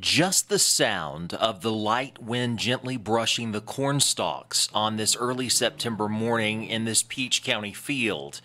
Just the sound of the light wind gently brushing the corn stalks on this early September morning in this Peach County field.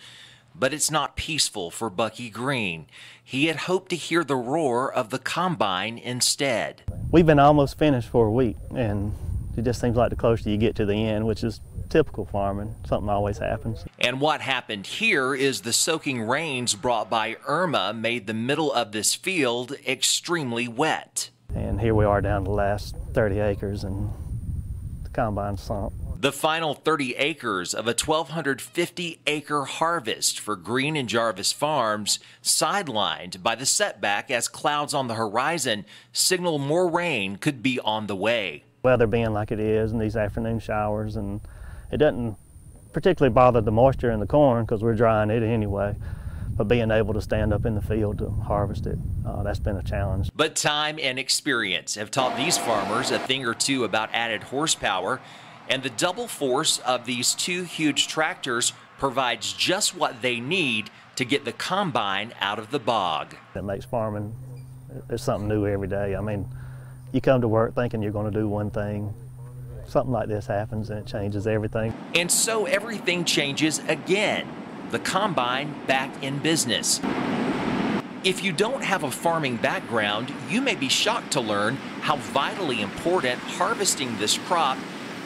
But it's not peaceful for Bucky Green. He had hoped to hear the roar of the combine instead. We've been almost finished for a week, and it just seems like the closer you get to the end, which is typical farming, something always happens. And what happened here is the soaking rains brought by Irma made the middle of this field extremely wet. And here we are down to the last 30 acres, and the combine sunk. The final 30 acres of a 1,250-acre harvest for Green and Jaros Farms, sidelined by the setback as clouds on the horizon signal more rain could be on the way. Weather being like it is, and these afternoon showers, and it doesn't particularly bother the moisture in the corn because we're drying it anyway. But being able to stand up in the field to harvest it, that's been a challenge. But time and experience have taught these farmers a thing or two about added horsepower, and the double force of these two huge tractors provides just what they need to get the combine out of the bog. It makes farming, it's something new every day. I mean, you come to work thinking you're going to do one thing. Something like this happens and it changes everything. And so everything changes again. The combine back in business. If you don't have a farming background, you may be shocked to learn how vitally important harvesting this crop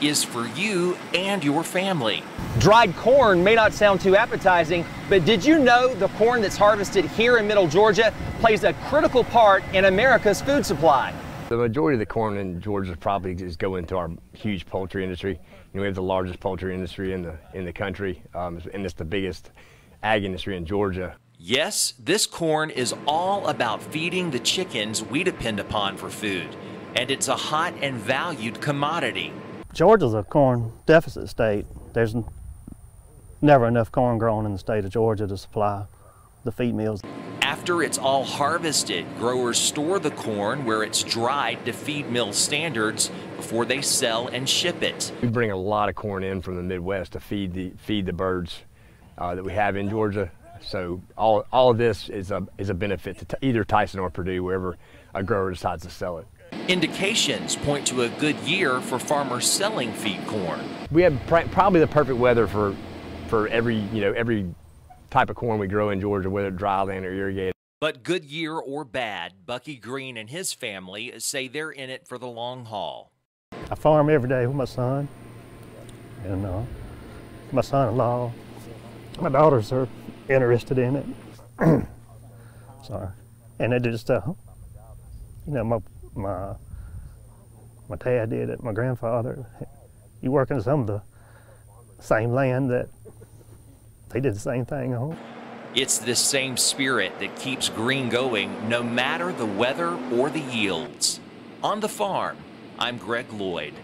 is for you and your family. Dried corn may not sound too appetizing, but did you know the corn that's harvested here in Middle Georgia plays a critical part in America's food supply? The majority of the corn in Georgia probably just go into our huge poultry industry. You know, we have the largest poultry industry in the country, and it's the biggest ag industry in Georgia. Yes, this corn is all about feeding the chickens we depend upon for food, and it's a hot and valued commodity. Georgia's a corn deficit state. There's never enough corn grown in the state of Georgia to supply the feed mills. After it's all harvested, growers store the corn where it's dried to feed mill standards before they sell and ship it. We bring a lot of corn in from the Midwest to feed the birds that we have in Georgia. So all of this is a benefit to either Tyson or Purdue, wherever a grower decides to sell it. Indications point to a good year for farmers selling feed corn. We have probably the perfect weather for every type of corn we grow in Georgia, whether dry land or irrigated. But good year or bad, Bucky Green and his family say they're in it for the long haul. I farm every day with my son and my son-in-law. My daughters are interested in it. Sorry. And they just, you know, my dad did it, my grandfather. You work in some of the same land that they did the same thing on. It's this same spirit that keeps Green going no matter the weather or the yields. On the farm, I'm Greg Loyd.